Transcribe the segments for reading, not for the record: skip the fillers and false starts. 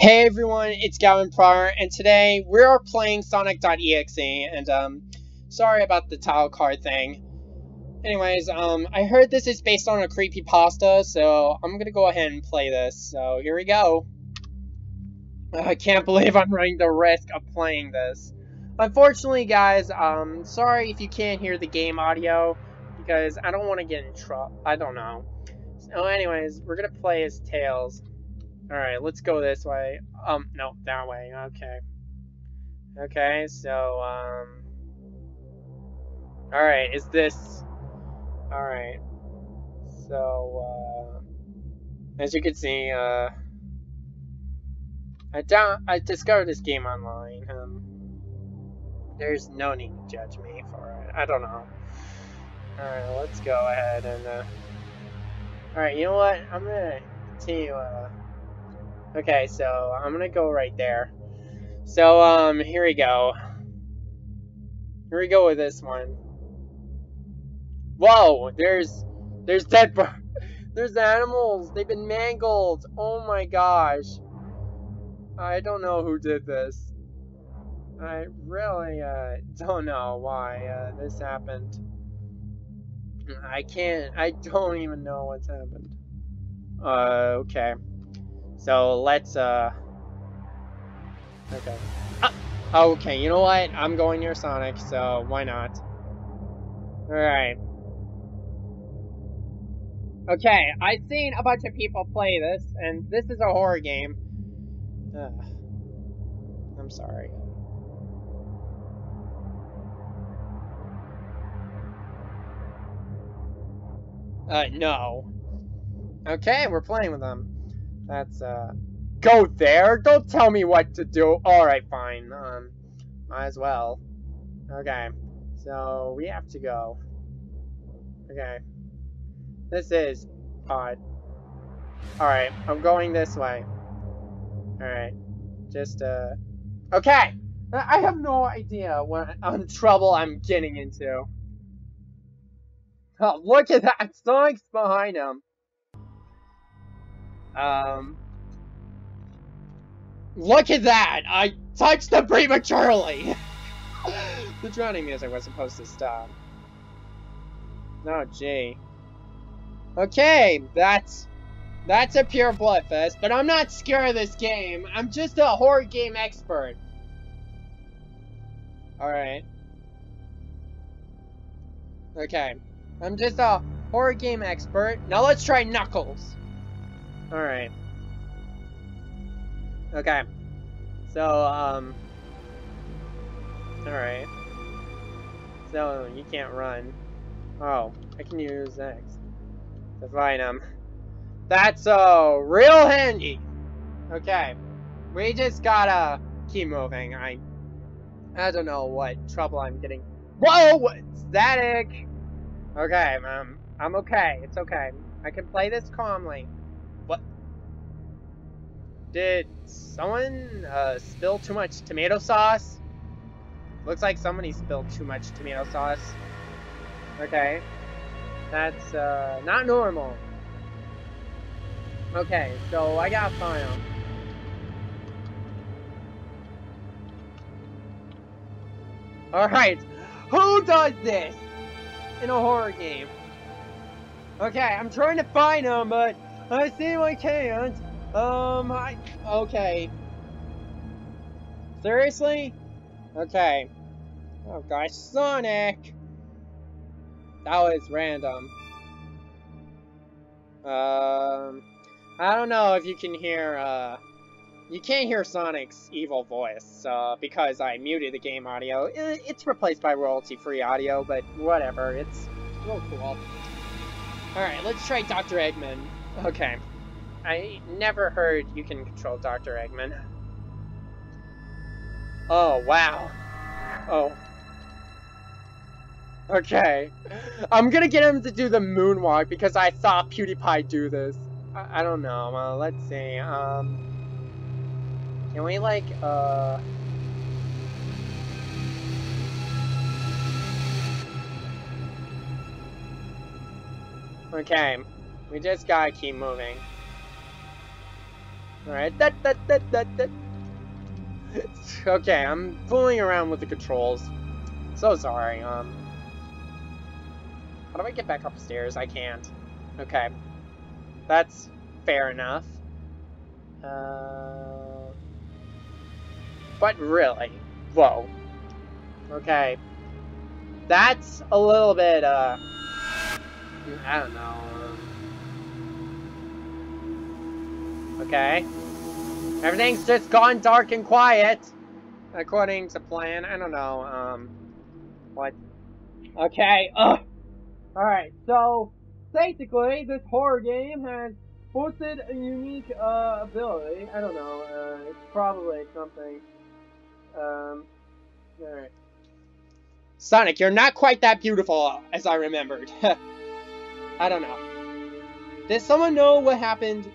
Hey everyone, it's Gavin Pryor, and today we are playing Sonic.exe, and sorry about the tile card thing. Anyways, I heard this is based on a creepypasta, so I'm gonna go ahead and play this, so here we go. I can't believe I'm running the risk of playing this. Unfortunately guys, sorry if you can't hear the game audio, because I don't want to get in trouble, I don't know. So anyways, we're gonna play as Tails. Alright, let's go this way. No, that way. Okay. Okay, so, alright, is this... Alright. So, as you can see, I discovered this game online. There's no need to judge me for it. I don't know. Alright, let's go ahead and, alright, you know what? I'm gonna continue, Okay, so I'm gonna go right there. So, here we go. Here we go with this one. Whoa! There's dead birds. There's animals! They've been mangled! Oh my gosh. I don't know who did this. I really, don't know why, this happened. I don't even know what's happened. Okay. So let's, okay. Okay, you know what? I'm going near Sonic, so why not? Alright. Okay, I've seen a bunch of people play this, and this is a horror game. I'm sorry. No. Okay, we're playing with them. That's, go there! Don't tell me what to do! Alright, fine, might as well. Okay, so we have to go. Okay. This is odd. Alright, I'm going this way. Alright, just, okay! I have no idea what trouble I'm getting into. Oh, look at that! Sonic's behind him! Look at that! I touched them prematurely! The drowning music was supposed to stop. Oh, gee. Okay, that's a pure bloodfest, but I'm not scared of this game. I'm just a horror game expert. Alright. Okay. I'm just a horror game expert. Now let's try Knuckles. Alright. Okay. So, alright. So, you can't run. Oh, I can use X to find him. That's, real handy! Okay. We just gotta keep moving. I don't know what trouble I'm getting. Whoa! Static! Okay, I'm okay. It's okay. I can play this calmly. Did someone spill too much tomato sauce? Looks like somebody spilled too much tomato sauce. Okay. That's not normal. Okay, so I gotta find him. Alright, who does this in a horror game? Okay, I'm trying to find him, but I see I can't. Okay. Seriously? Okay. Oh gosh, Sonic! That was random. I don't know if you can hear, you can't hear Sonic's evil voice, because I muted the game audio. It's replaced by royalty-free audio, but whatever, it's real cool. Alright, let's try Dr. Eggman. Okay. I never heard you can control Dr. Eggman. Oh, wow. Oh. Okay. I'm gonna get him to do the moonwalk because I saw PewDiePie do this. I don't know. Let's see. Can we, like, Okay. We just gotta keep moving. Alright. Okay, I'm fooling around with the controls. So sorry. How do I get back upstairs? I can't. Okay. That's fair enough. But really. Whoa. Okay. That's a little bit, I don't know. Okay. Everything's just gone dark and quiet. According to plan. I don't know, what? Okay, ugh! Alright, so, basically, this horror game has boosted a unique, ability. I don't know, it's probably something. Alright. Sonic, you're not quite that beautiful as I remembered. I don't know. Does someone know what happened?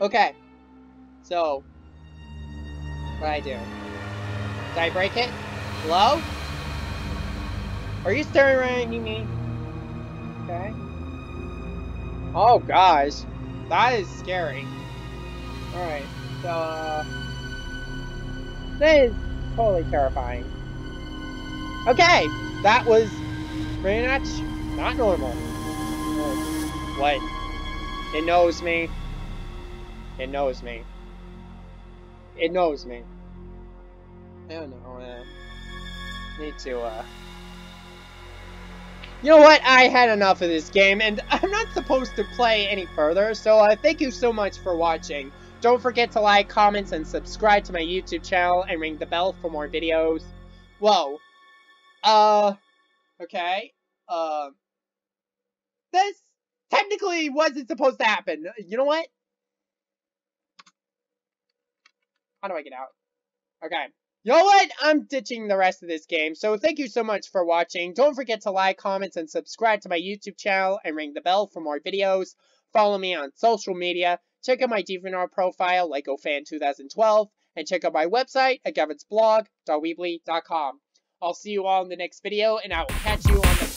Okay. So, what I do? Did I break it? Hello? Are you staring right at me? Okay. Oh gosh, that is scary. Alright, so, that is totally terrifying. Okay, that was pretty much not normal. What? It knows me. It knows me. It knows me. I don't know. Need to. You know what? I had enough of this game, and I'm not supposed to play any further. So thank you so much for watching. Don't forget to like, comment, and subscribe to my YouTube channel, and ring the bell for more videos. Whoa. Okay, this technically wasn't supposed to happen. You know what? How do I get out? Okay, you know what? I'm ditching the rest of this game, so thank you so much for watching. Don't forget to like, comment, and subscribe to my YouTube channel, and ring the bell for more videos. Follow me on social media, check out my Deviant Art profile, LegoFan2012, and check out my website at gavansblog.weebly.com. I'll see you all in the next video, and I will catch you on the